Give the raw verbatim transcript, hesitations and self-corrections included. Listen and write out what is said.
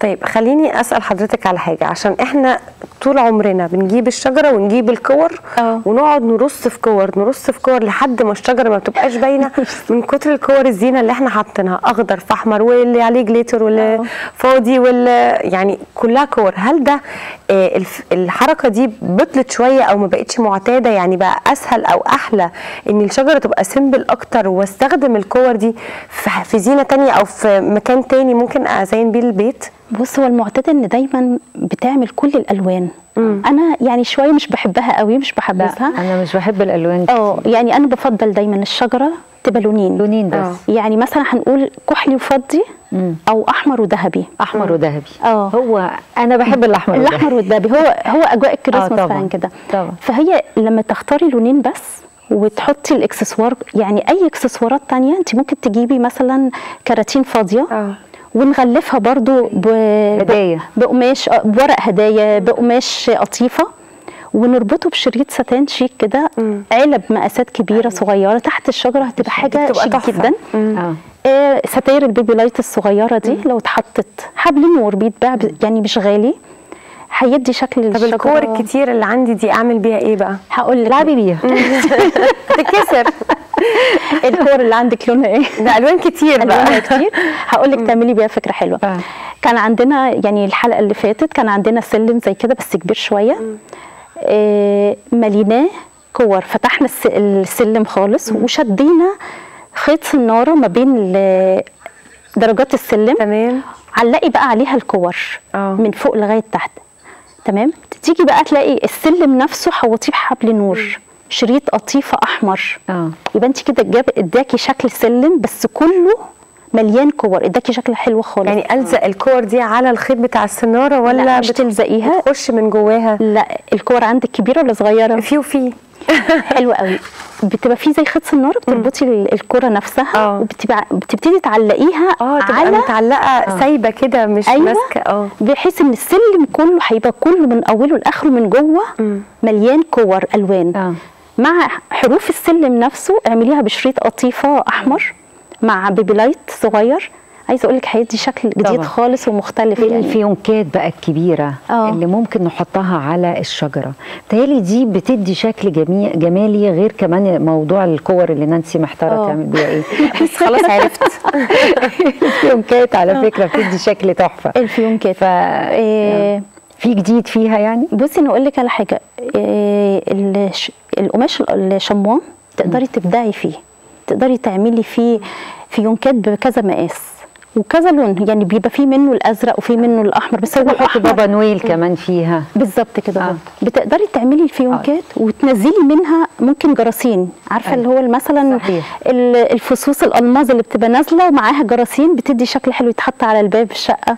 طيب خليني اسال حضرتك على حاجه، عشان احنا طول عمرنا بنجيب الشجره ونجيب الكور أوه. ونقعد نرص في كور نرص في كور لحد ما الشجره ما بتبقاش باينه من كتر الكور الزينه اللي احنا حاطينها اخضر في احمر واللي عليه جليتر واللي فاضي واللي يعني كلها كور. هل ده آه الحركه دي بطلت شويه او ما بقتش معتاده؟ يعني بقى اسهل او احلى ان الشجره تبقى سيمبل اكتر واستخدم الكور دي في زينه ثانيه او في مكان ثاني ممكن ازين بيه البيت؟ بص، هو المعتاد ان دايما بتعمل كل الالوان. مم. انا يعني شويه مش بحبها قوي، مش بحبها، انا مش بحب الالوان اه يعني انا بفضل دايما الشجره تبقى لونين لونين بس. أوه. يعني مثلا هنقول كحلي وفضي مم. او احمر وذهبي. احمر وذهبي اه هو انا بحب الاحمر الاحمر والذهبي هو هو اجواء الكريسماس فعلا كده. فهي لما تختاري لونين بس وتحطي الاكسسوار، يعني اي اكسسوارات ثانيه انت ممكن تجيبي مثلا كراتين فاضيه أوه. ونغلفها برضو بهدايا، بقماش، بورق هدايا، بقماش قطيفه، ونربطه بشريط ساتان شيك كده، علب مقاسات كبيره صغيره تحت الشجره، هتبقى حاجه شيك جدا. آه ستاير البيبي لايت الصغيره دي مم. لو اتحطت حبلين وربيط بقى يعني مش غالي، هيدي شكل الشجره. طب الكور الكتير اللي عندي دي اعمل بيها ايه بقى؟ هقول لك العبي بيها تتكسر. الكور اللي عندك لونها ايه؟ ده الوان كتير بقى الوانها كتير. هقول لك تعملي بيها فكره حلوه. آه. كان عندنا يعني الحلقه اللي فاتت كان عندنا سلم زي كده بس كبير شويه، آه مليناه كور. فتحنا السلم خالص مم. وشدينا خيط سناره ما بين درجات السلم، تمام، علقي بقى عليها الكور آه. من فوق لغايه تحت، تمام. تيجي بقى تلاقي السلم نفسه حوطيه بحبل نور مم. شريط قطيفه احمر اه يبقى انت كده جاب اداكي شكل سلم بس كله مليان كور، اداكي شكل حلو خالص. يعني الزق الكور دي على الخيط بتاع السناره ولا لا مش تلزقيها؟ تخش من جواها؟ لا. الكور عندك كبيره ولا صغيره؟ في وفي. حلو قوي. بتبقى في زي خيط سناره بتربطي الكره نفسها أوه. وبتبقى بتبتدي تعلقيها اه تبقى على... متعلقه سايبه كده مش أيوة. ماسكه اه بحيث ان السلم كله هيبقى كله من اوله لاخره من جوه م. مليان كور الوان أوه. مع حروف السلم نفسه اعمليها بشريط قطيفه احمر مع بيبي لايت صغير. عايزه اقول لك هيدي شكل جديد طبعا. خالص ومختلف. يعني الفيونكات بقى الكبيره أوه. اللي ممكن نحطها على الشجره، بتهيألي دي بتدي شكل جميل جمالي، غير كمان موضوع الكور اللي نانسي محتاره تعمل بيها ايه. خلاص عرفت. الفيونكات على فكره بتدي شكل تحفه. الفيونكات ف... إيه... في جديد فيها يعني. بصي انا اقول لك على حاجه، إيه... الش... القماش الشموان تقدري تبدعي فيه، تقدري تعملي فيه فيونكات بكذا مقاس وكذا لون، يعني بيبقى فيه منه الازرق وفيه منه الاحمر، بس هو احط بابا نويل كمان فيها بالظبط كده آه. بتقدري تعملي الفيونكات آه. وتنزلي منها ممكن جراسين، عارفه آه. اللي هو مثلا الفصوص الالماظ اللي بتبقى نازله ومعاها جراسين، بتدي شكل حلو يتحط على الباب الشقه